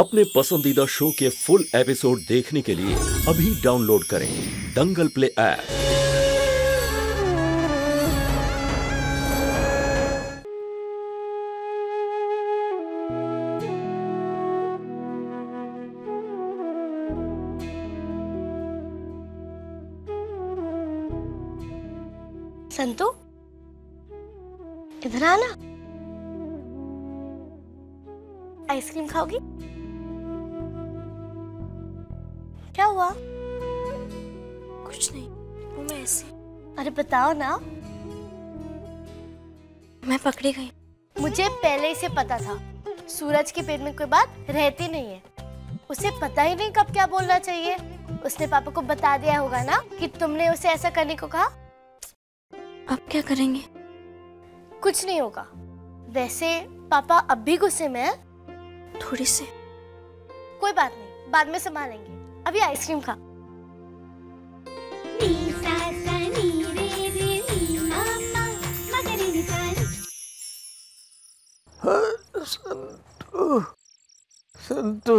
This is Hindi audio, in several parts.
अपने पसंदीदा शो के फुल एपिसोड देखने के लिए अभी डाउनलोड करें दंगल प्ले ऐप। संतु इधर आना, आइसक्रीम खाओगी? क्या हुआ? कुछ नहीं, वो मैं ऐसी। अरे बताओ ना। मैं पकड़ी गई। मुझे पहले से पता था, सूरज के पेट में कोई बात रहती नहीं है। उसे पता ही नहीं कब क्या बोलना चाहिए। उसने पापा को बता दिया होगा ना कि तुमने उसे ऐसा करने को कहा। अब क्या करेंगे? कुछ नहीं होगा। वैसे पापा अब भी गुस्से में है। थोड़ी से। कोई बात नहीं, बाद में संभालेंगे। अभी आइसक्रीम खा। संतु, संतु।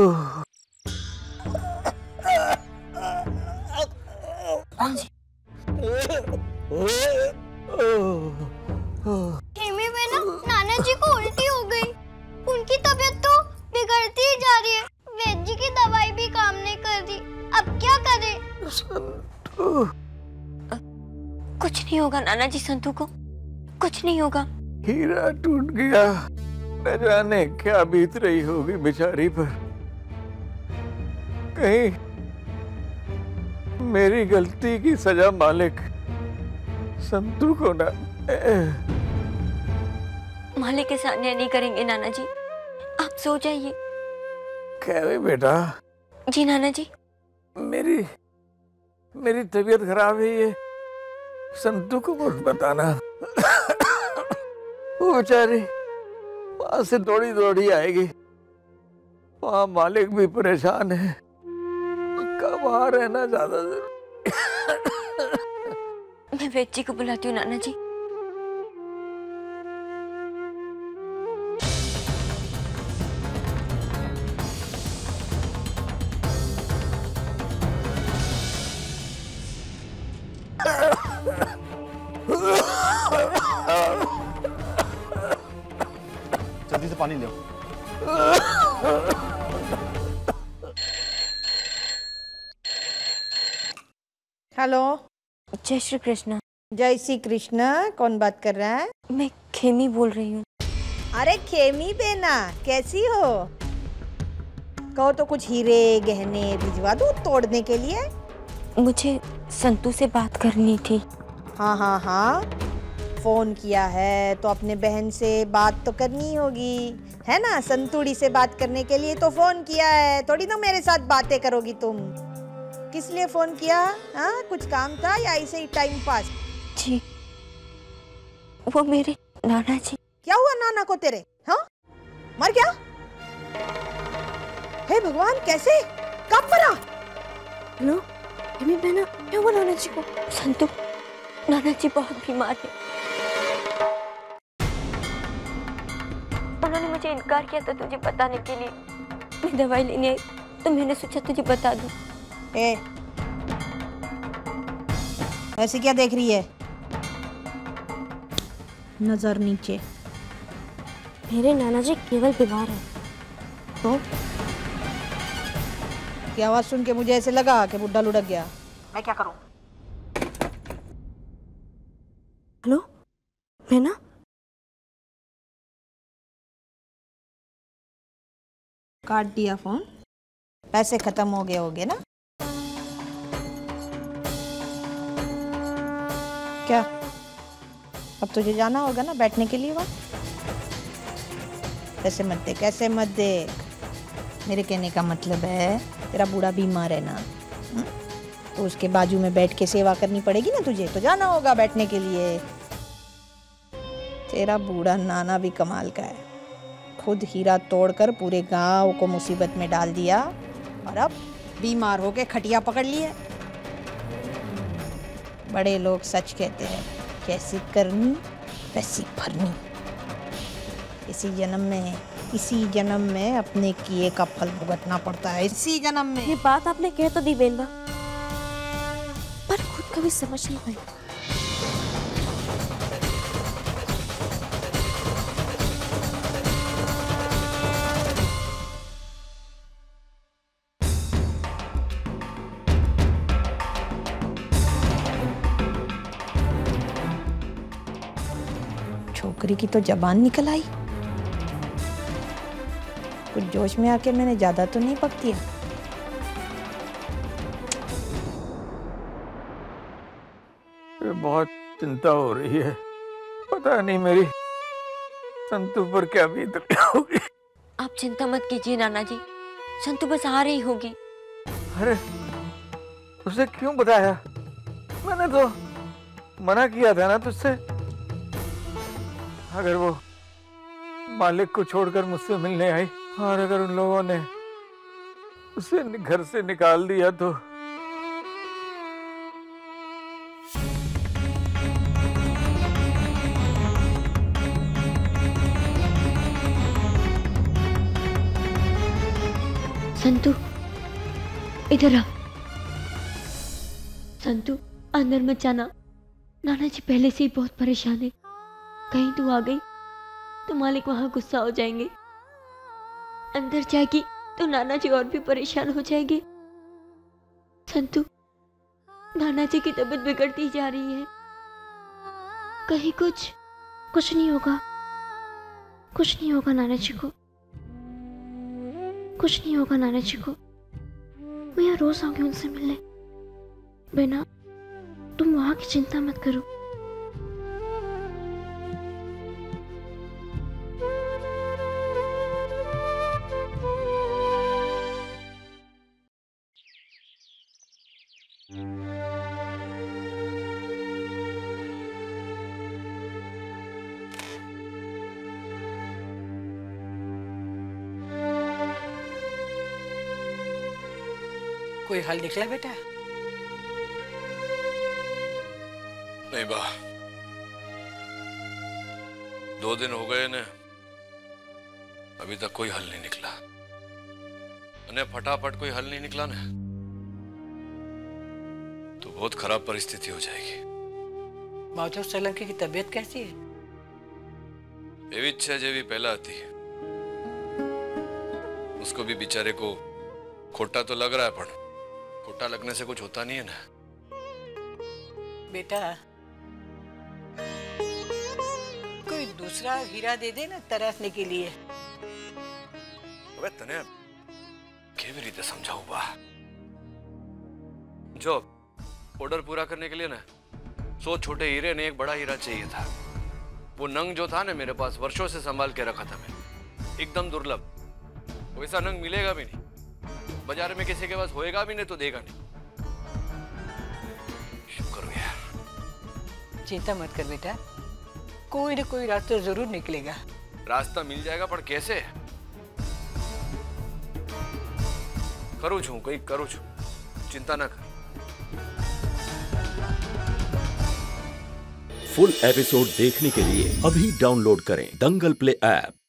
खेमे में ना नाना जी को उल्टी हो गई। उनकी तबीयत तो बिगड़ती ही जा रही है। वैद्य जी की दवाई भी काम नहीं कर रही। अब क्या करें? संतु, कुछ नहीं होगा नाना जी, संतु को कुछ नहीं होगा। हीरा टूट गया। न जाने क्या बीत रही होगी बेचारी पर। कहीं मेरी गलती की सजा मालिक संतु को ना। मालिक के सामने नहीं करेंगे नाना जी, आप सो जाइए। कैसे बेटा? जी नाना जी, मेरी तबीयत खराब है। ये संतु को मत बताना। वो बेचारी वहां से दौड़ी दौड़ी आएगी। वहां मालिक भी परेशान है। कब वहां रहना ज्यादा जरूरी। मैं वैद्य जी को बुलाती हूँ नाना जी। जल्दी से पानी ले आओ। हेलो, जय श्री कृष्ण। जय श्री कृष्ण। कौन बात कर रहा है? मैं खेमी बोल रही हूँ। अरे खेमी बेना, कैसी हो? कहो तो कुछ हीरे गहने भिजवा दूँ तोड़ने के लिए। मुझे संतु से बात करनी थी। हाँ, फोन किया है तो अपने बहन से बात तो करनी होगी, है ना? संतुड़ी से बात करने के लिए तो फोन किया है, थोड़ी ना मेरे साथ बातें करोगी तुम। किस लिए फोन किया? हाँ, कुछ काम था या ऐसे ही टाइम पास? जी, वो मेरे नाना जी। क्या हुआ नाना को तेरे? हाँ, मर गया? हे भगवान, कैसे, कब मरा? हेलो मम्मी बहना, क्या हुआ नाना जी को? संतु, नाना जी बहुत बीमार है। उन्होंने मुझे इनकार किया था तुझे बताने के लिए। मैं दवाई लेने आई तो मैंने सोचा तुझे बता दूं। ए, ऐसे क्या देख रही है? नजर नीचे। मेरे नाना जी केवल बीमार है तो? की आवाज सुन के मुझे ऐसे लगा कि बुड्ढा लुढ़क गया। मैं क्या करूं? हेलो मैना, काट दिया फोन। पैसे खत्म हो गए होंगे ना? क्या अब तुझे जाना होगा ना बैठने के लिए वहां? पैसे मत दे, कैसे मत दे। मेरे कहने का मतलब है तेरा बूढ़ा बीमार है ना, तो उसके बाजू में बैठ के सेवा करनी पड़ेगी ना तुझे, तो जाना होगा बैठने के लिए। तेरा बूढ़ा नाना भी कमाल का है। खुद हीरा तोड़कर पूरे गांव को मुसीबत में डाल दिया और अब बीमार होके खटिया पकड़ लिए। बड़े लोग सच कहते हैं, कैसी करनी वैसी भरनी। इसी जन्म में इसी जन्म में अपने किए का फल भुगतना पड़ता है, इसी जन्म में। ये बात आपने कह तो दी बेनवा, पर खुद कभी समझ नहीं पाई। छोकरी की तो जबान निकल आई। कुछ जोश में आके मैंने ज्यादा तो नहीं पक दिया। बहुत चिंता हो रही है, पता नहीं मेरी संतु पर क्या बीत रही होगी। आप चिंता मत कीजिए नाना जी, संतु बस आ रही होगी। अरे उसे क्यों बताया? मैंने तो मना किया था ना तुझसे। अगर वो मालिक को छोड़कर मुझसे मिलने आई और अगर उन लोगों ने उसे घर से निकाल दिया तो संतु इधर आ। संतु अंदर मत जाना, नाना जी पहले से ही बहुत परेशान है। कहीं तू आ गई तो मालिक वहां गुस्सा हो जाएंगे। अंदर जाएगी तो नाना जी और भी परेशान हो जाएंगे। संतु नाना जी की तबीयत बिगड़ती जा रही है। कहीं कुछ नहीं होगा, कुछ नहीं होगा नाना जी को, कुछ नहीं होगा नाना जी को। मैं यहाँ रोज आऊंगी उनसे मिलने। बेना तुम वहां की चिंता मत करो। कोई हल निकला बेटा? नहीं बा, 2 दिन हो गए ने, अभी तक कोई हल नहीं निकला। उन्हें फटाफट कोई हल नहीं निकला ने तो बहुत खराब परिस्थिति हो जाएगी। बाबूजी सोलंकी की तबीयत कैसी है? एवी इच्छा जेवी पहला आती है। उसको भी बेचारे को खोटा तो लग रहा है, पर खोटा लगने से कुछ होता नहीं है ना बेटा। कोई दूसरा हीरा दे दे ना तराशने के लिए। अबे तने केवी रीते समझाऊं बा? जो ऑर्डर पूरा करने के लिए ना 100 छोटे हीरे ने एक बड़ा हीरा चाहिए था। वो नंग जो था ना मेरे पास वर्षों से संभाल के रखा था मैंने, एकदम दुर्लभ। वैसा नंग मिलेगा भी नहीं, बाजार में किसी के पास होएगा भी नहीं तो देगा नहीं। शुक्र यार। चिंता मत कर बेटा, कोई ना कोई रास्ता जरूर निकलेगा। रास्ता मिल जाएगा पर कैसे? करू छू, चिंता ना कर। फुल एपिसोड देखने के लिए अभी डाउनलोड करें दंगल प्ले ऐप।